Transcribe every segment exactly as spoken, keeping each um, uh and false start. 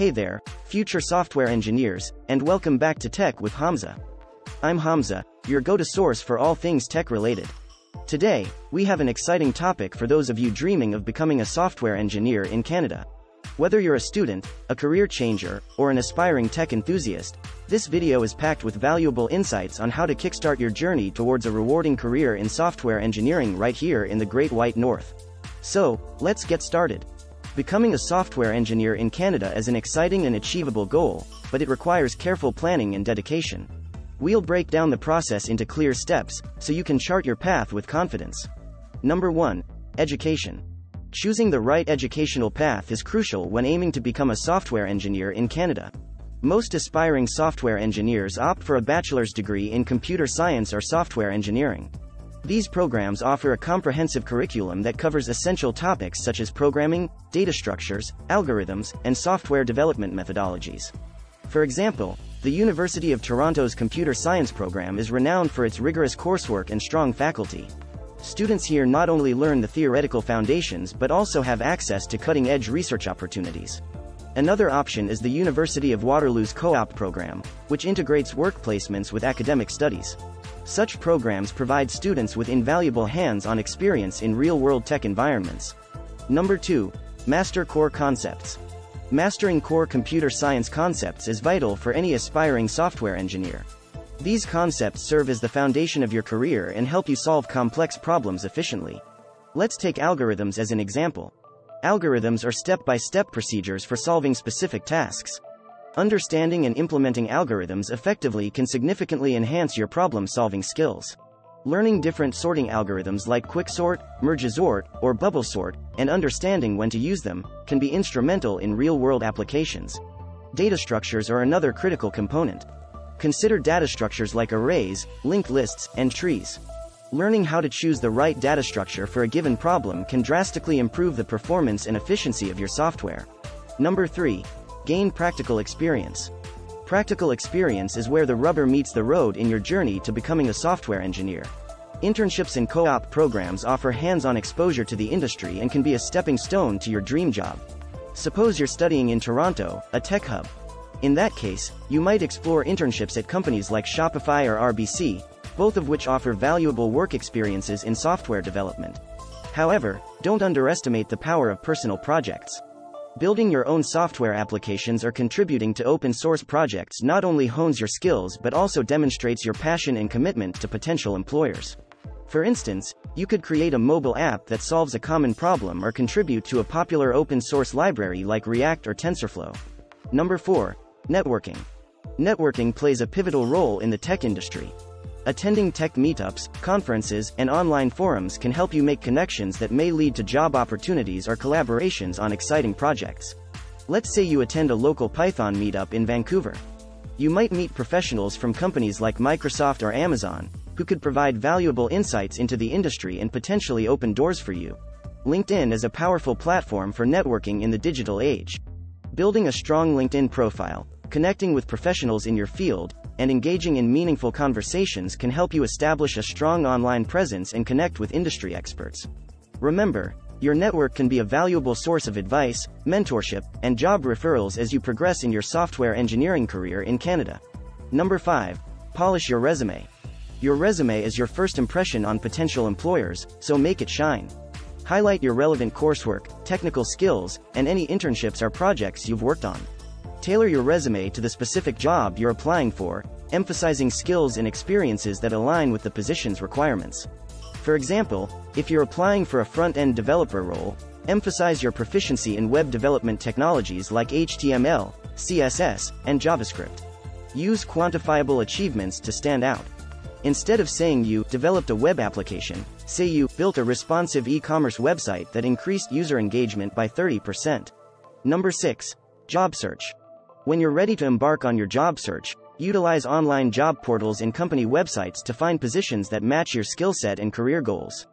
Hey there, future software engineers, and welcome back to Tech with Hamza. I'm Hamza, your go-to source for all things tech-related. Today, we have an exciting topic for those of you dreaming of becoming a software engineer in Canada. Whether you're a student, a career changer, or an aspiring tech enthusiast, this video is packed with valuable insights on how to kickstart your journey towards a rewarding career in software engineering right here in the Great White North. So, let's get started. Becoming a software engineer in Canada is an exciting and achievable goal, but it requires careful planning and dedication. We'll break down the process into clear steps, so you can chart your path with confidence. Number one. Education. Choosing the right educational path is crucial when aiming to become a software engineer in Canada. Most aspiring software engineers opt for a bachelor's degree in computer science or software engineering. These programs offer a comprehensive curriculum that covers essential topics such as programming, data structures, algorithms, and software development methodologies. For example, the University of Toronto's computer science program is renowned for its rigorous coursework and strong faculty. Students here not only learn the theoretical foundations but also have access to cutting-edge research opportunities. Another option is the University of Waterloo's co-op program, which integrates work placements with academic studies. Such programs provide students with invaluable hands-on experience in real-world tech environments. Number two. Master core concepts. Mastering core computer science concepts is vital for any aspiring software engineer. These concepts serve as the foundation of your career and help you solve complex problems efficiently. Let's take algorithms as an example. Algorithms are step-by-step procedures for solving specific tasks. Understanding and implementing algorithms effectively can significantly enhance your problem-solving skills. Learning different sorting algorithms like quicksort, mergesort, or bubble sort, and understanding when to use them, can be instrumental in real-world applications. Data structures are another critical component. Consider data structures like arrays, linked lists, and trees. Learning how to choose the right data structure for a given problem can drastically improve the performance and efficiency of your software. Number three. Gain practical experience. Practical experience is where the rubber meets the road in your journey to becoming a software engineer. Internships and co-op programs offer hands-on exposure to the industry and can be a stepping stone to your dream job. Suppose you're studying in Toronto, a tech hub. In that case, you might explore internships at companies like Shopify or R B C, both of which offer valuable work experiences in software development. However, don't underestimate the power of personal projects. Building your own software applications or contributing to open-source projects not only hones your skills but also demonstrates your passion and commitment to potential employers. For instance, you could create a mobile app that solves a common problem or contribute to a popular open-source library like React or TensorFlow. Number four. Networking. Networking plays a pivotal role in the tech industry. Attending tech meetups, conferences, and online forums can help you make connections that may lead to job opportunities or collaborations on exciting projects. Let's say you attend a local Python meetup in Vancouver. You might meet professionals from companies like Microsoft or Amazon, who could provide valuable insights into the industry and potentially open doors for you. LinkedIn is a powerful platform for networking in the digital age. Building a strong LinkedIn profile, connecting with professionals in your field, and engaging in meaningful conversations can help you establish a strong online presence and connect with industry experts. Remember, your network can be a valuable source of advice, mentorship, and job referrals as you progress in your software engineering career in Canada. Number five. Polish your resume. Your resume is your first impression on potential employers, so make it shine. Highlight your relevant coursework, technical skills, and any internships or projects you've worked on. Tailor your resume to the specific job you're applying for, emphasizing skills and experiences that align with the position's requirements. For example, if you're applying for a front-end developer role, emphasize your proficiency in web development technologies like H T M L, C S S, and JavaScript. Use quantifiable achievements to stand out. Instead of saying you developed a web application, say you built a responsive e-commerce website that increased user engagement by thirty percent. Number six. Job search. When you're ready to embark on your job search, utilize online job portals and company websites to find positions that match your skill set and career goals.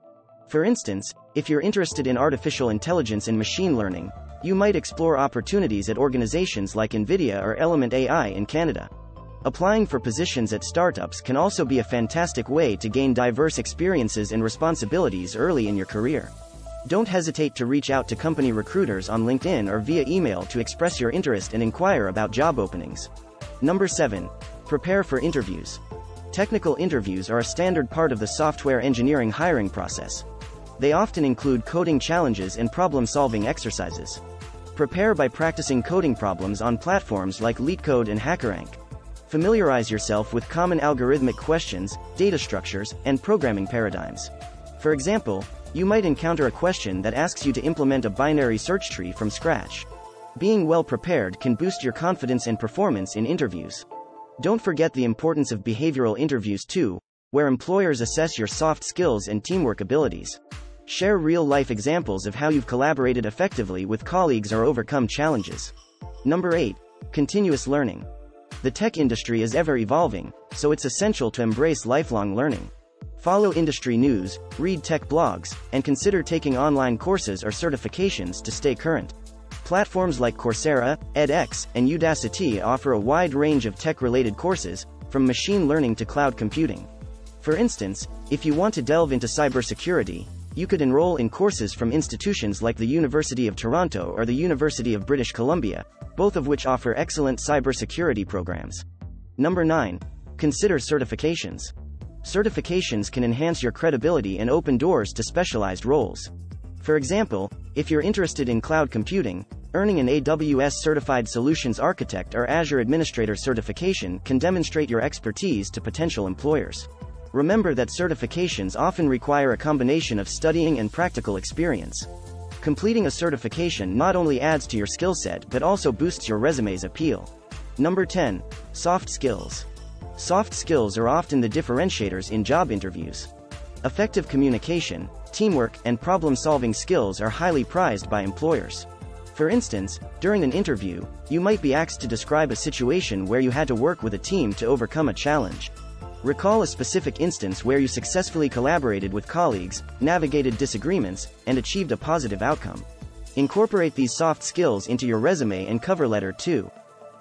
For instance, if you're interested in artificial intelligence and machine learning, you might explore opportunities at organizations like Nvidia or Element A I in Canada. Applying for positions at startups can also be a fantastic way to gain diverse experiences and responsibilities early in your career. Don't hesitate to reach out to company recruiters on LinkedIn or via email to express your interest and inquire about job openings. Number seven. Prepare for interviews. Technical interviews are a standard part of the software engineering hiring process. They often include coding challenges and problem-solving exercises. Prepare by practicing coding problems on platforms like LeetCode and HackerRank. Familiarize yourself with common algorithmic questions, data structures, and programming paradigms. For example, you might encounter a question that asks you to implement a binary search tree from scratch. Being well prepared can boost your confidence and performance in interviews. Don't forget the importance of behavioral interviews too, where employers assess your soft skills and teamwork abilities. Share real-life examples of how you've collaborated effectively with colleagues or overcome challenges. Number eight. Continuous learning. The tech industry is ever evolving, so it's essential to embrace lifelong learning. Follow industry news, read tech blogs, and consider taking online courses or certifications to stay current. Platforms like Coursera, edX, and Udacity offer a wide range of tech-related courses, from machine learning to cloud computing. For instance, if you want to delve into cybersecurity, you could enroll in courses from institutions like the University of Toronto or the University of British Columbia, both of which offer excellent cybersecurity programs. Number nine. Consider certifications. Certifications can enhance your credibility and open doors to specialized roles. For example, if you're interested in cloud computing, earning an A W S Certified Solutions Architect or Azure Administrator certification can demonstrate your expertise to potential employers. Remember that certifications often require a combination of studying and practical experience. Completing a certification not only adds to your skill set but also boosts your resume's appeal. Number ten. Soft skills. Soft skills are often the differentiators in job interviews. Effective communication, teamwork, and problem-solving skills are highly prized by employers. For instance, during an interview, you might be asked to describe a situation where you had to work with a team to overcome a challenge. Recall a specific instance where you successfully collaborated with colleagues, navigated disagreements, and achieved a positive outcome. Incorporate these soft skills into your resume and cover letter too.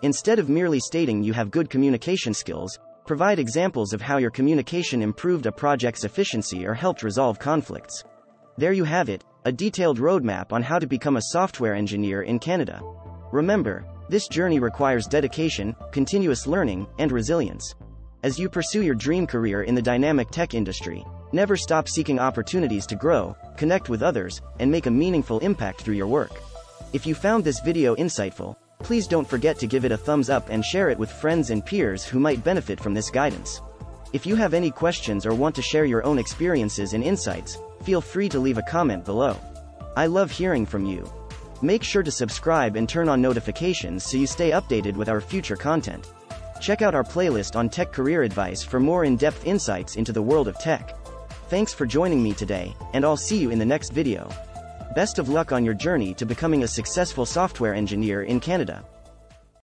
Instead of merely stating you have good communication skills, provide examples of how your communication improved a project's efficiency or helped resolve conflicts. There you have it, a detailed roadmap on how to become a software engineer in Canada. Remember, this journey requires dedication, continuous learning, and resilience. As you pursue your dream career in the dynamic tech industry, never stop seeking opportunities to grow, connect with others, and make a meaningful impact through your work. If you found this video insightful, please don't forget to give it a thumbs up and share it with friends and peers who might benefit from this guidance. If you have any questions or want to share your own experiences and insights, feel free to leave a comment below. I love hearing from you. Make sure to subscribe and turn on notifications so you stay updated with our future content. Check out our playlist on tech career advice for more in-depth insights into the world of tech. Thanks for joining me today, and I'll see you in the next video. Best of luck on your journey to becoming a successful software engineer in Canada.